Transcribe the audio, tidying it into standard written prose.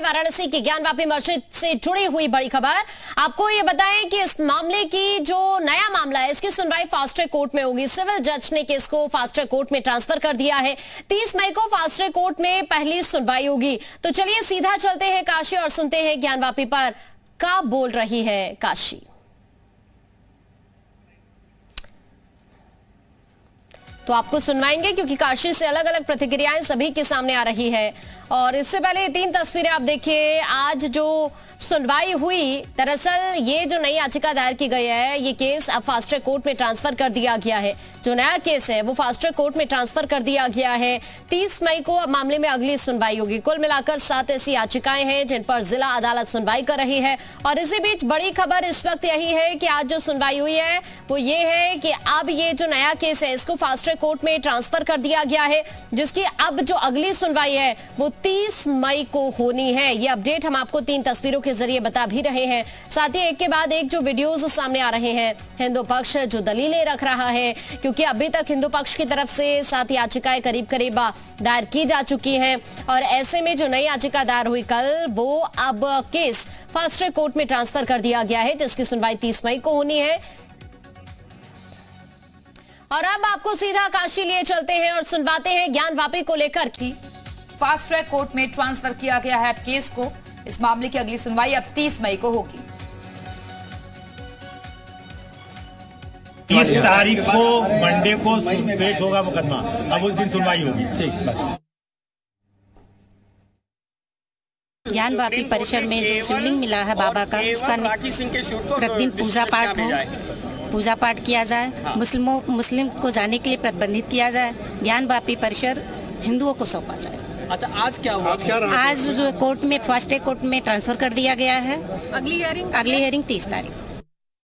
वाराणसी की ज्ञानवापी मस्जिद से जुड़ी हुई बड़ी खबर। आपको ये बताएं कि इस मामले की जो नया मामला है, इसकी सुनवाई फास्ट ट्रैक कोर्ट में होगी। सिविल जज ने केस को फास्ट ट्रैक कोर्ट में ट्रांसफर कर दिया है। 30 मई को फास्ट ट्रैक कोर्ट में पहली सुनवाई होगी। तो चलिए सीधा चलते हैं काशी और सुनते हैं ज्ञानवापी पर क्या बोल रही है काशी। तो आपको सुनवाएंगे क्योंकि काशी से अलग अलग प्रतिक्रियाएं सभी के सामने आ रही है। और इससे पहले 3 तस्वीरें आप देखिए। आज जो सुनवाई हुई, दरअसल ये जो नई याचिका दायर की गई है, ये केस अब फास्ट ट्रैक कोर्ट में ट्रांसफर कर दिया गया है। जो नया केस है वो फास्ट ट्रैक कोर्ट में ट्रांसफर कर दिया गया है। 30 मई को अब मामले में अगली सुनवाई होगी। कुल मिलाकर 7 ऐसी याचिकाएं हैं जिन पर जिला अदालत सुनवाई कर रही है। और इसी बीच बड़ी खबर इस वक्त यही है कि आज जो सुनवाई हुई है वो ये है कि अब ये जो नया केस है इसको फास्ट ट्रैक कोर्ट में ट्रांसफर कर दिया गया है, जिसकी अब जो अगली सुनवाई है वो 30 मई को होनी है। ये अपडेट हम आपको 3 तस्वीरों के जरिए बता भी रहे हैं। साथ ही एक के बाद एक जो वीडियोस सामने आ रहे हैं, हिंदू पक्ष जो दलीलें रख रहा है, क्योंकि अभी तक हिंदू पक्ष की तरफ से 7 याचिकाएं करीब करीब दायर की जा चुकी हैं। और ऐसे में जो नई याचिका दायर हुई कल, वो अब केस फास्ट ट्रैक कोर्ट में ट्रांसफर कर दिया गया है, जिसकी सुनवाई 30 मई को होनी है। और अब आपको सीधा काशी लिए चलते हैं और सुनवाते हैं ज्ञानवापी को लेकर की फास्ट ट्रैक कोर्ट में ट्रांसफर किया गया है केस को। इस मामले की अगली सुनवाई अब 30 मई को होगी। 30 तारीख को मंडे को पेश होगा मुकदमा, अब उस दिन सुनवाई होगी। ठीक, बस। ज्ञानवापी परिसर में जो शिवलिंग मिला है बाबा का, उसका प्रतिदिन पूजा पाठ किया जाए। मुस्लिम को जाने के लिए प्रतिबंधित किया जाए। ज्ञानवापी परिसर हिंदुओं को सौंपा जाए। अच्छा, आज क्या हुआ? आज जो कोर्ट में फास्ट ट्रैक कोर्ट में ट्रांसफर कर दिया गया है। अगली हियरिंग 30 तारीख।